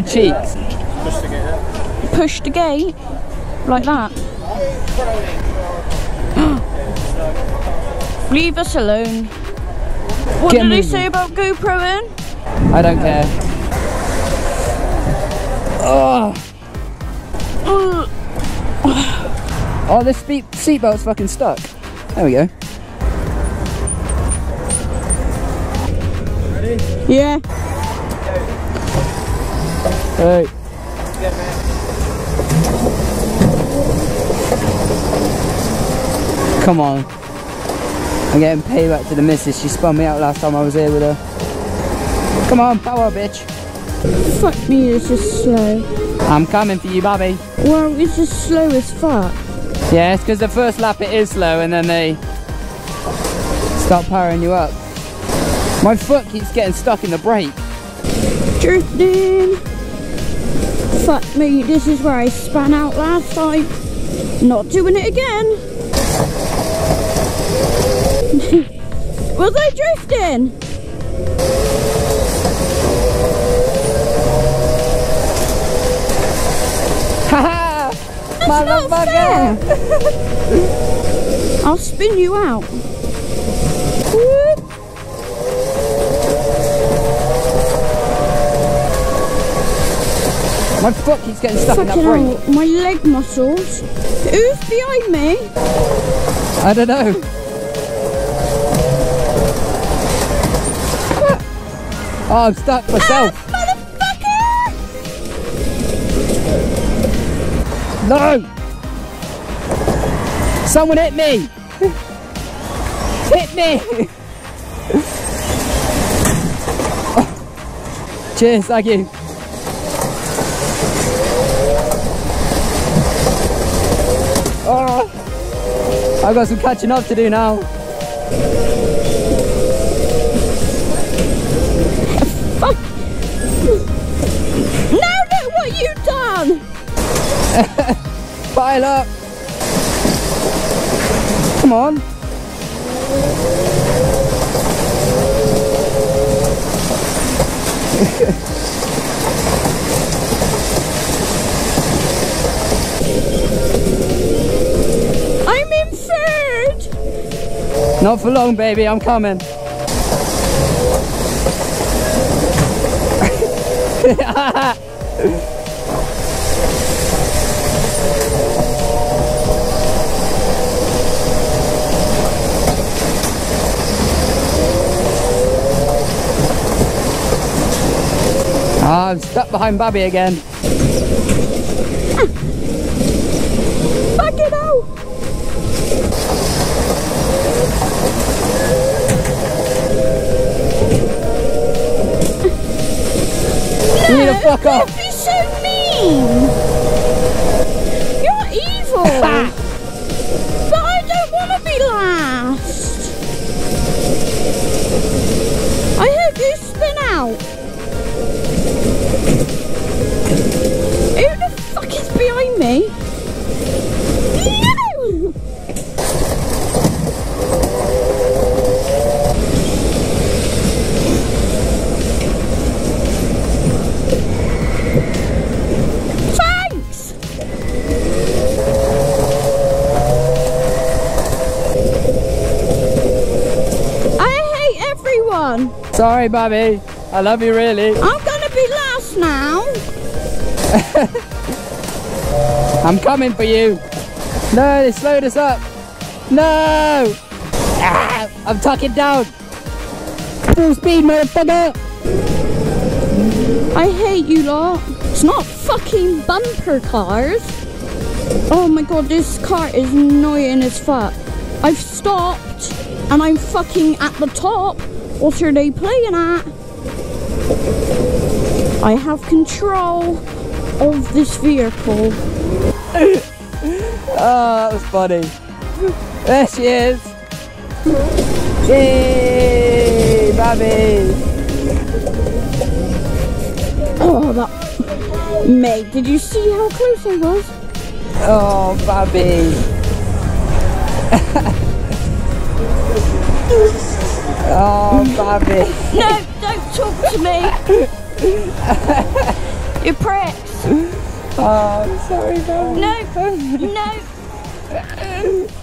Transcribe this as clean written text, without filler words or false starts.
her cheeks. Push the gate. Push the gate? Like that? Leave us alone. What did they say about GoProing? I don't care. Oh, oh, this seatbelt's fucking stuck. There we go. Ready? Yeah. Hey. Come on. I'm getting payback to the missus. She spun me out last time I was here with her. Come on, power, bitch. Fuck me, it's just slow. I'm coming for you, Bobby. Well, it's just slow as fuck. Yeah, it's because the first lap it is slow and then they start powering you up. My foot keeps getting stuck in the brake. Drifting. Fuck me, this is where I spun out last time. Not doing it again. Was I drifting? That's not fair. I'll spin you out. Whoop. My foot keeps getting stuck in that brake. My leg muscles. Who's behind me? I don't know. Oh, I'm stuck myself. No! Someone hit me! Hit me! Oh. Cheers, thank you. Oh. I've got some catching up to do now. Fuck! Now look what you've done! Pile up! Come on! I'm in third! Not for long, baby, I'm coming. Ah, I'm stuck behind Babby again. Ah. Fucking hell! No, you fuck off! Don't be so mean! You're evil! But I don't want to be last! I hope you spin out! Behind me. No! Thanks. I hate everyone. Sorry, Bobby. I love you really. I'm gonna be last now. I'm coming for you. No, they slowed us up. No! Ah, I'm tucking down. Full speed, motherfucker. I hate you lot. It's not fucking bumper cars. Oh my god, this car is annoying as fuck. I've stopped and I'm fucking at the top. What are they playing at? I have control of this vehicle. Oh, that was funny. There she is. Yay, Babby. Oh, that. Mate, did you see how close I was? Oh, Babby. Oh, Babby. No, don't talk to me. You prick! Oh, I'm sorry, darling. No, no.